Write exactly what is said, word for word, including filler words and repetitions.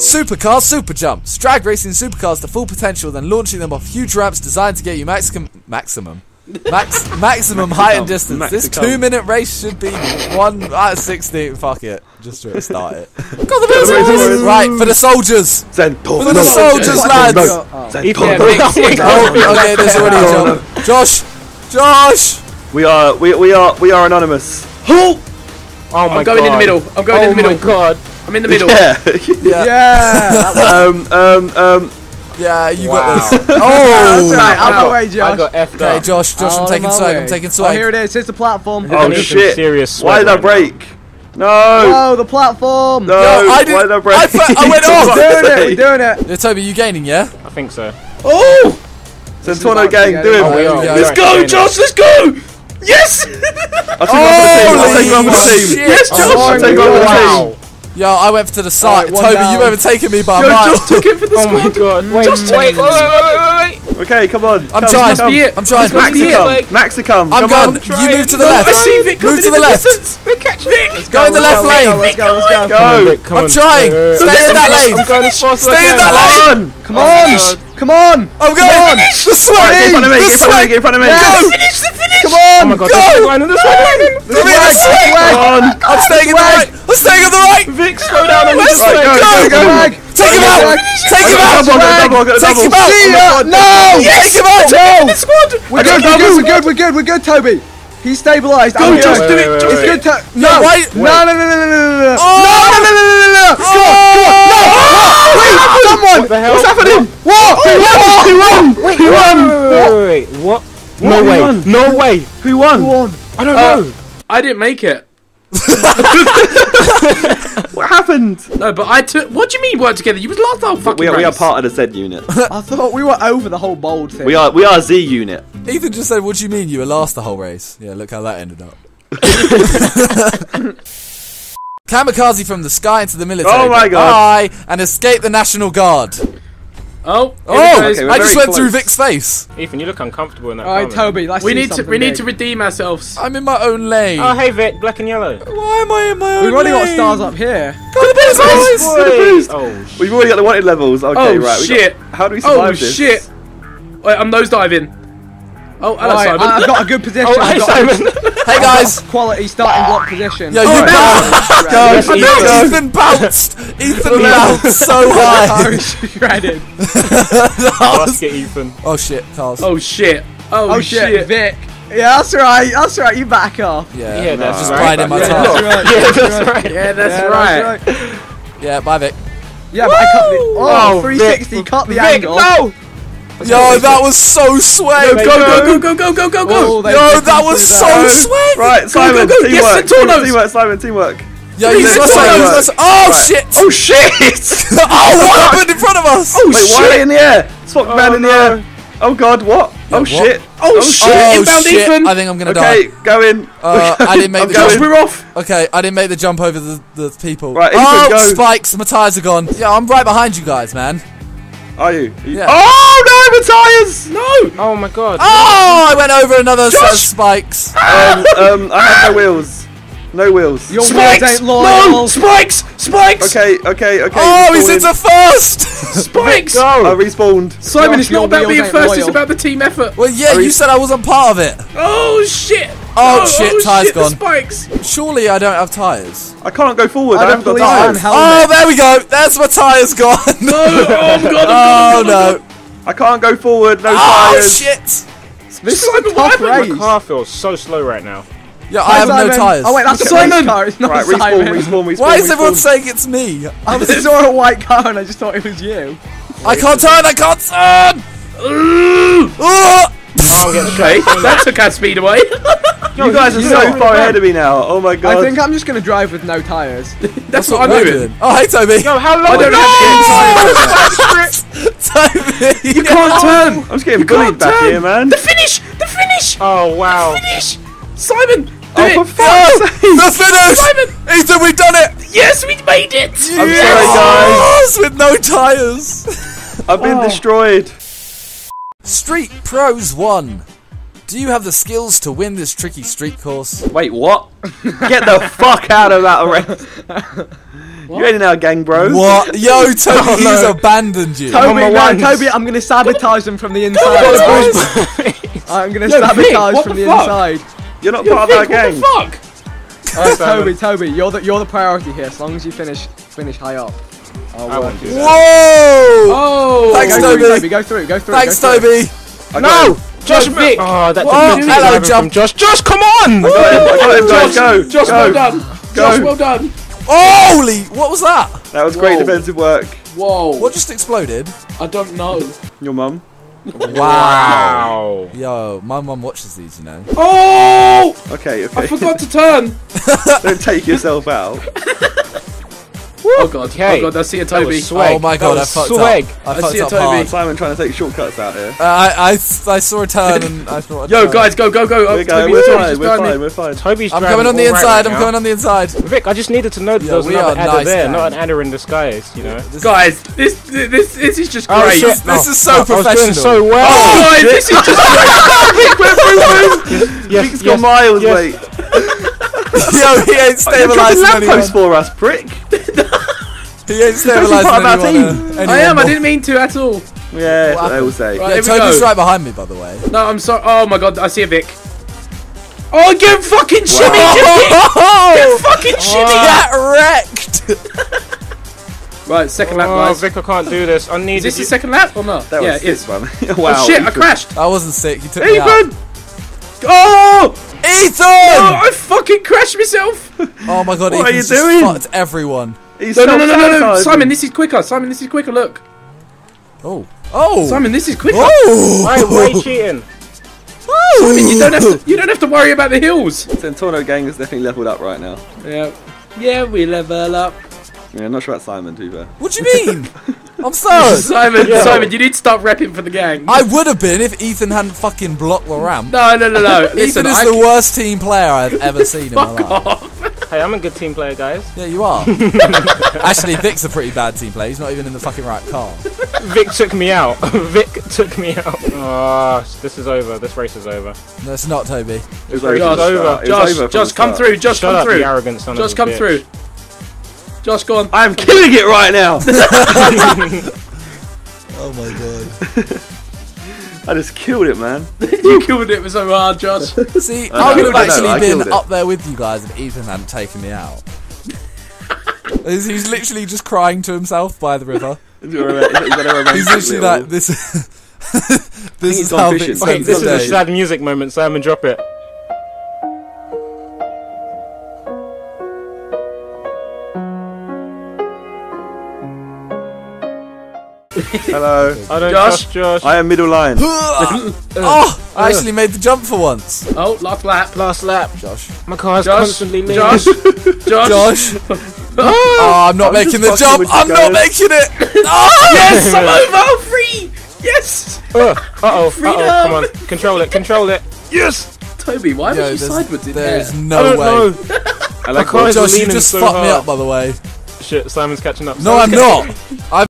Supercars Super Jumps. Drag racing supercars to full potential, then launching them off huge ramps designed to get you maximum maximum max maximum height and distance. Max this two-minute race should be one out of sixteen. Fuck it, just to start it. Got the wheels on. Right for the soldiers. Zentor. For the soldiers, lads. Oh, oh. Oh, okay, there's already a jump. Josh, Josh. We are we we are we are anonymous. Who? Oh my god. I'm going in the middle. I'm going in the middle. Oh my god. I'm in the middle. Yeah. Yeah. yeah. um. Um. Um. Yeah. You wow. got this. Oh. That's right. Out of the way, Josh. I got effed up. Okay, Josh. Josh, I'm taking swag. I'm taking swag. Oh, here it is. Here's the platform. Oh, oh shit. Serious. Why did I break? No. Oh, the platform. No. no I did. Why did I break? I, I went off. We're doing it. We're doing it. Yeah, Toby, you gaining? Yeah. I think so. Oh. Centorno gang, do it. Let's go, Josh. Let's go. Yes. I'll take over the team. Yes, Josh. I'll take over the team. Yo, I went to the side. Right, Toby, down. You've overtaken me by a mile. Just took it for the squad. Oh my god. Wait, just wait, wait, wait, wait, wait. Okay, come on. I'm come, trying. Come. I'm trying. Maxicum. Maxicum. I'm gone. You move to the left. I see Vic move to the, the left. We're catching Vic. Go in the left lane. Let's go. Let's go. Go. I'm trying. Stay in that lane. Stay in that lane. Come on. Come on. I'm going. The swag. Get in front of me. Get in front of me. Go. Finish the finish. Come on. Oh my god. Go. Come on. I'm staying in the right. I'm staying in the right. Vic, slow down on this way. Go, go, go. Take him out. Take him out. Take him out. No. Take him out. No. We're good. We're good. We're good. We're good. We're good. Toby. He's stabilised. Go, Josh. Do it. It's good. No. No. No. No. No. No. No. No. No. No. Come on. Come on. No. Wait. Someone. What's happening? What? He won. He won. He won. Wait. What? No way. No way. Who won? Who won? I don't know. I didn't make it. What happened? No, but I took. What do you mean work together? You was last whole fucking. We are, we are part of the Z unit. I thought we were over the whole bold thing. We are. We are Z unit. Ethan just said, "What do you mean you were last the whole race?" Yeah, look how that ended up. Kamikaze from the sky into the military. Oh my god! Bye, and escape the National Guard. Oh! Oh! Okay, I just went close. Through Vic's face. Ethan, you look uncomfortable in that. Alright, Toby, let's we need to we big. need to redeem ourselves. I'm in my own lane. Oh, hey Vic, black and yellow. Why am I in my own We've lane? We've already got stars up here. Go the boost, boys! Oh, shit. We've already got the wanted levels. Okay, oh, right. We shit! Got, how do we survive oh, this? Oh shit! Wait, I'm nose diving. Oh, hello, right, Simon. I've got a good position. Oh, hey, Simon. Hey guys, quality starting block position. Yeah, you right. bounced. Yes, Ethan. No, Ethan bounced. Ethan bounced so high. I shredded. Basket, Ethan. Oh shit, Carl. Oh shit. Oh, oh shit. shit, Vic. Yeah, that's right. That's right. You back off. Yeah, yeah, that's just right. Blinding my top. Yeah, that's right. Yeah, that's right. Yeah, bye, Vic. Yeah, back up. Oh, three sixty. Cut the angle. No. Let's Yo, go, that go. was so swag! Yo, go, go, go, go, go, go, go! Oh, Yo, that was so swag! Right, Simon, go, go, go. teamwork! Yes, Centorno. Teamwork, Simon, teamwork! Yo, you saw Simon! Oh, right. shit! Oh, shit! Oh, what happened in front of us? Oh, Wait, shit! Why are they in the air? Spock oh, man no. in the air! Oh, God, what? Yeah, oh, what? shit! Oh, shit! Oh, Inbound shit. Ethan! I think I'm gonna die. Okay, go in. Uh, I didn't make the jump. We're off! Okay, I didn't make the jump over the, the people. Right, Ethan, go! Oh, spikes! My tires are gone. Yeah, I'm right behind you guys, man. Are you? Are you? Yeah. Oh no, Matthias! No! Oh my god! Oh, I went over another Josh! set of spikes. um, um, I have no wheels. No wheels. Your spikes! Wheels ain't loyal. No spikes! Spikes! Okay, okay, okay. Oh, he's into first. Spikes! Go. I respawned. Simon, Josh, it's not about being first. Loyal. It's about the team effort. Well, yeah, you said I wasn't part of it. Oh shit! Oh, oh shit, oh, tyres shit, gone. The spikes. Surely I don't have tyres. I can't go forward, I, I don't have tyres. Oh, there we go. There's my tyres gone. No, oh, I'm gone, I'm gone, oh, I'm gone, no. I can't go forward, no oh, tyres. Oh, shit. This is a tough race. My car feels so slow right now. Yeah, I have no tyres. Oh, wait, that's Simon. Car. It's not right, Simon. Respawn, respawn, respawn, Why is respawn. everyone saying it's me? I saw a white car and I just thought it was you. I can't turn, I can't turn. Oh! Okay, that took our speed away. You guys are you so far really ahead of me now. Oh my god. I think I'm just going to drive with no tyres. That's, That's what, what I'm doing. doing. Oh, hey, Toby. Yo, how long? I don't no! have any tyres. Toby. You can't turn. I'm just getting bullied back turn. here, man. The finish. The finish. Oh, wow. The finish. Simon. Do oh, it. for fuck's oh, sake. The finish. Simon. Ethan, we've done it. Yes, we've made it. Yes. I'm sorry, guys. Yes, with no tyres. I've been oh. destroyed. Street Pros one. Do you have the skills to win this tricky street course? Wait, what? Get the fuck out of that race. What? You're in our gang, bro. What? Yo, Toby, oh, he's no. abandoned you. Toby, no, once. Toby, I'm gonna sabotage them from the inside. I'm gonna Yo, sabotage Vic, from the, the inside. You're not Yo, part Vic, of our gang. What the fuck? All right, Toby, Toby, you're the you're the priority here. As long as you finish finish high up. I'll I work you. Whoa! Oh! Thanks, go Toby. Toby. Go through, go through. Thanks, go through. Toby. No. Josh, no, Vic. Oh, that oh, did not hello, jump. Josh, Josh, come on! Go, go, Josh, well done. Josh, well done. Holy! What was that? That was Whoa. great defensive work. Whoa! What just exploded? I don't know. Your mum. Wow. Yo, my mum watches these, you know. Oh! Okay, okay. I forgot to turn. Don't take yourself out. Oh god! Okay. Oh god! I see a Toby. Oh my god! I fucked swag. up. I, I see a Toby. Hard. Simon trying to take shortcuts out here. Uh, I, I I saw a turn and I thought. Yo turn. guys, go go go! Oh, we're, Toby, we're, fine, we're fine. We're fine. Toby's I'm coming on the inside. Right I'm right coming on the inside. Vic, I just needed to know that yeah, there was another adder nice there, guys. not an adder in disguise. You know. This guys, this this this is just great. Sure. This is so oh, professional. So well. Oh my! This is just great. Vic's got miles, mate. Yo, he ain't stabilising anyone. Lamppost for us, prick. He ain't stabilising anyone. I am, I didn't mean to at all. Yeah, I will say. Right, yeah, Toby's go. right behind me, by the way. No, I'm sorry. Oh my god, I see a Vic. Oh, get fucking shimmy, wow. Get fucking shimmy! Get wrecked! Right, second lap, guys. Oh, Vic, I can't do this. I need. Is this the second lap or not? That yeah, it is. One. Wow. Oh shit, I crashed. I wasn't sick. You took me out. Oh! Ethan! No, I fucking crashed myself! Oh my god, what Ethan's are you doing? Fucked everyone. He's no, no, no, no, no, no, Simon, this is quicker. Simon, this is quicker, look. Oh. Oh. Simon, this is quicker. Oh. Why, why are you cheating? Oh. Simon, you don't, have to, you don't have to worry about the hills. Centorno gang is definitely leveled up right now. Yeah. Yeah, we level up. Yeah, I'm not sure about Simon, too, fair. What do you mean? I'm sorry. Simon, yeah. Simon, you need to start repping for the gang. I would have been if Ethan hadn't fucking blocked the ramp. No, no, no, no. Listen, Ethan is I the can... worst team player I've ever seen in my life. Off. Hey, I'm a good team player, guys. Yeah, you are. Actually, Vic's a pretty bad team player. He's not even in the fucking right car. Vic took me out. Vic took me out. Oh, this is over. This race is over. No, it's not, Toby. It's over. Josh, Josh, over Josh come through. Josh, Shut come up, through. The arrogant son Josh, of come bitch. through. Josh, go on. I'm killing it right now. Oh my god. I just killed it, man. You killed it so hard, Josh. See, I, I would have actually know, been up there with you guys if Ethan hadn't taken me out. He's literally just crying to himself by the river. He's literally like, this, this is how Vic spends his days. This is a sad music moment, Simon, drop it. Hello. I don't Josh. Josh, Josh. I am middle line. Oh, I actually made the jump for once. Oh, last lap, last lap. Josh. My car's Josh. constantly leaning. Josh. Josh. Josh. Oh, I'm not I'm making the jump. I'm guys. not making it. Oh, yes, I'm over. Free. Yes. Uh oh. Freedom. Uh oh. Come on. Control it. Control it. Yes. Toby, why Yo, was you sideways in there? There's no I don't way. Know. I like Josh, you just so fucked hard. me up, by the way. Shit, Simon's catching up. No, Simon's I'm not. I've